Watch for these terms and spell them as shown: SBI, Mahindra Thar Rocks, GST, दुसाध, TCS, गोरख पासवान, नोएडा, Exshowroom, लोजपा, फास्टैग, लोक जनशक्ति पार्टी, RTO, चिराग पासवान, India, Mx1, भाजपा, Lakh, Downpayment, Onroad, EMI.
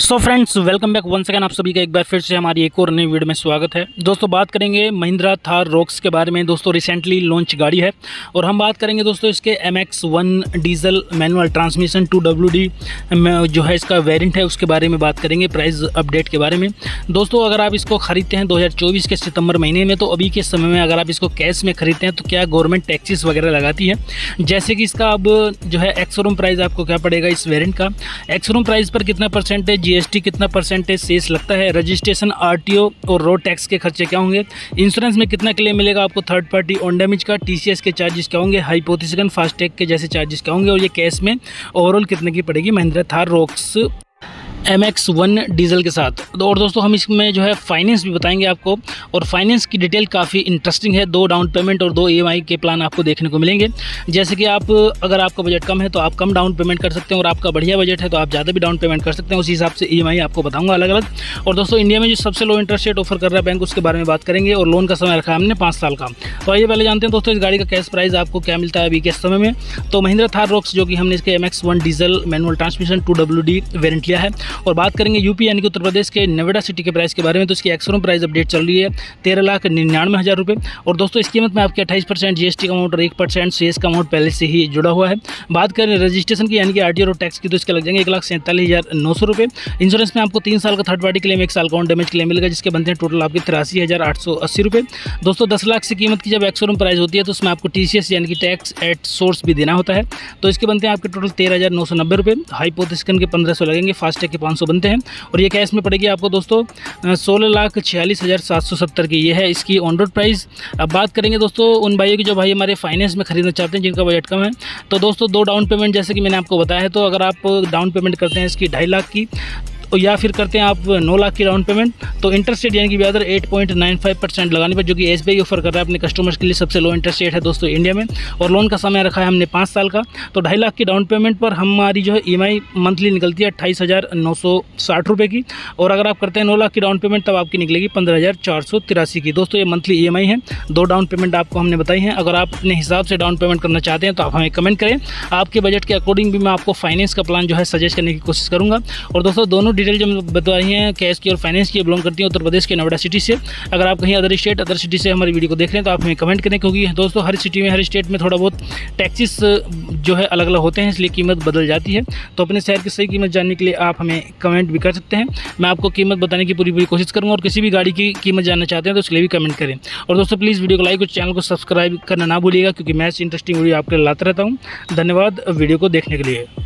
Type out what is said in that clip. सो friends welcome back once again, आप सभी का एक बार फिर से हमारी एक और नई वीडियो में स्वागत है। दोस्तों बात करेंगे महिंद्रा थार रॉक्स के बारे में। दोस्तों रिसेंटली लॉन्च गाड़ी है और हम बात करेंगे दोस्तों इसके MX1 diesel manual transmission 2WD जो है इसका वेरिएंट है, उसके बारे में बात करेंगे, प्राइस अपडेट के बारे में। दोस्तों अगर आप इसको ख़रीदते हैं 2024 के सितंबर महीने में, तो अभी के समय में अगर आप इसको कैश में ख़रीदते हैं तो क्या गवर्नमेंट टैक्सेस वगैरह लगाती है, जैसे कि इसका अब जो है एक्सशोरूम प्राइस आपको क्या पड़ेगा, इस वेरिएंट का एक्सशोरूम प्राइस पर कितना परसेंटेज GST, कितना परसेंटेज सेस लगता है, रजिस्ट्रेशन RTO और रोड टैक्स के खर्चे क्या होंगे, इंश्योरेंस में कितना क्लेम मिलेगा आपको थर्ड पार्टी ऑन डैमेज का, TCS के चार्जेस क्या होंगे, हाइपोथेटिकल फास्टैग के जैसे चार्जेस क्या होंगे, और ये कैश में ओवरऑल कितने की पड़ेगी Mahindra Thar rocks MX1 diesel के साथ। और दोस्तों हम इसमें जो है फाइनेंस भी बताएंगे आपको, और फाइनेंस की डिटेल काफ़ी इंटरेस्टिंग है। 2 डाउन पेमेंट और 2 EMI के प्लान आपको देखने को मिलेंगे, जैसे कि आप अगर आपका बजट कम है तो आप कम डाउन पेमेंट कर सकते हैं, और आपका बढ़िया बजट है तो आप ज़्यादा भी डाउन पेमेंट कर सकते हैं। उसी हिसाब से EMI आपको बताऊँगा अलग अलग। और दोस्तों इंडिया में जो सबसे लो इंटरेस्ट रेट ऑफर कर रहा है बैंक, उसके बारे में बात करेंगे, और लोन का समय रखा है हमने 5 साल का। तो ये पहले जानते हैं दोस्तों इस गाड़ी का कैश प्राइस आपको क्या मिलता है अभी के समय में। तो महिंद्रा थार रॉक्स जो कि हमने इसके MX1 diesel manual transmission 2WD variant लिया है, और बात करेंगे यूपी यानी कि उत्तर प्रदेश के नोएडा सिटी के प्राइस के बारे में। तो इसकी एक्सशोरूम प्राइस अपडेट चल रही है 13,99,000 रुपये, और दोस्तों इस कीमत में आपके 28% GST का अमाउंट और 1% सेस का अमाउंट पहले से ही जुड़ा हुआ है। बात करें रजिस्ट्रेशन की यानी कि RTO और टैक्स की, तो इसके लग जाएंगे 1,47,900 रुपये। इंश्योरेंस में आपको 3 साल का थर्ड पार्टी क्लेम, 1 साल का ऑन डैमेज क्लेम मिलेगा, जिसके बनते हैं टोटल आपके 83,880 रुपये। दोस्तों 10 लाख से कीमत की जब एक्सशोरूम प्राइस होती है तो उसमें आपको TCS यानी कि टैक्स एट सोर्स भी देना होता है, तो इसके बनते हैं आपके टोटल 13,990 रुपये। हाइपोथेटिकल के 1500 लगेंगे, फास्टैग 500 बनते हैं, और ये कैश में पड़ेगी आपको दोस्तों 16,46,770 की। ये है इसकी ऑन रोड प्राइस। अब बात करेंगे दोस्तों उन भाइयों की जो भाई हमारे फाइनेंस में खरीदना चाहते हैं, जिनका बजट कम है। तो दोस्तों 2 डाउन पेमेंट जैसे कि मैंने आपको बताया है, तो अगर आप डाउन पेमेंट करते हैं इसकी 2.5 लाख की, या फिर करते हैं आप 9 लाख की डाउन पेमेंट, तो इंटरेस्ट रेट यानी कि ब्याज दर 8.95% लगाने पर, जो कि SBI ऑफर कर रहा है अपने कस्टमर्स के लिए, सबसे लो इंटरेस्ट रेट है दोस्तों इंडिया में। और लोन का समय रखा है हमने 5 साल का। तो 2.5 लाख की डाउन पेमेंट पर हमारी जो है EMI मंथली निकलती है 28,960 रुपये की, और अगर आप करते हैं 9 लाख की डाउन पेमेंट तब आपकी निकलेगी 15,483 की। दोस्तों ये मंथली EMI है, 2 डाउन पेमेंट आपको हमने बताई हैं। अगर आप अपने हिसाब से डाउन पेमेंट करना चाहते हैं तो आप हमें कमेंट करें, आपके बजट के अकॉर्डिंग भी मैं आपको फाइनेंस का प्लान जो है सजेस्ट करने की कोशिश करूँगा। और दोस्तों दोनों डिटेल जो बताई हैं कैश की और फाइनेंस की बिलोंग करती हैं उत्तर प्रदेश के नोएडा सिटी से। अगर आप कहीं अदर सिटी से हमारी वीडियो को देख रहे हैं तो आप हमें कमेंट करें, क्योंकि दोस्तों हर सिटी में हर स्टेट में थोड़ा बहुत टैक्सेस जो है अलग अलग होते हैं, इसलिए कीमत बदल जाती है। तो अपने शहर की सही कीमत जानने के लिए आप हमें कमेंट भी कर सकते हैं, मैं आपको कीमत बताने की पूरी कोशिश करूँगा। और किसी भी गाड़ी की कीमत जानना चाहते हैं तो उसके लिए भी कमेंट करें। और दोस्तों प्लीज़ वीडियो को लाइक और चैनल को सब्सक्राइब करना ना भूलिएगा, क्योंकि मैं ऐसी इंटरेस्टिंग वीडियो आपके लिए लाता रहता हूँ। धन्यवाद वीडियो को देखने के लिए।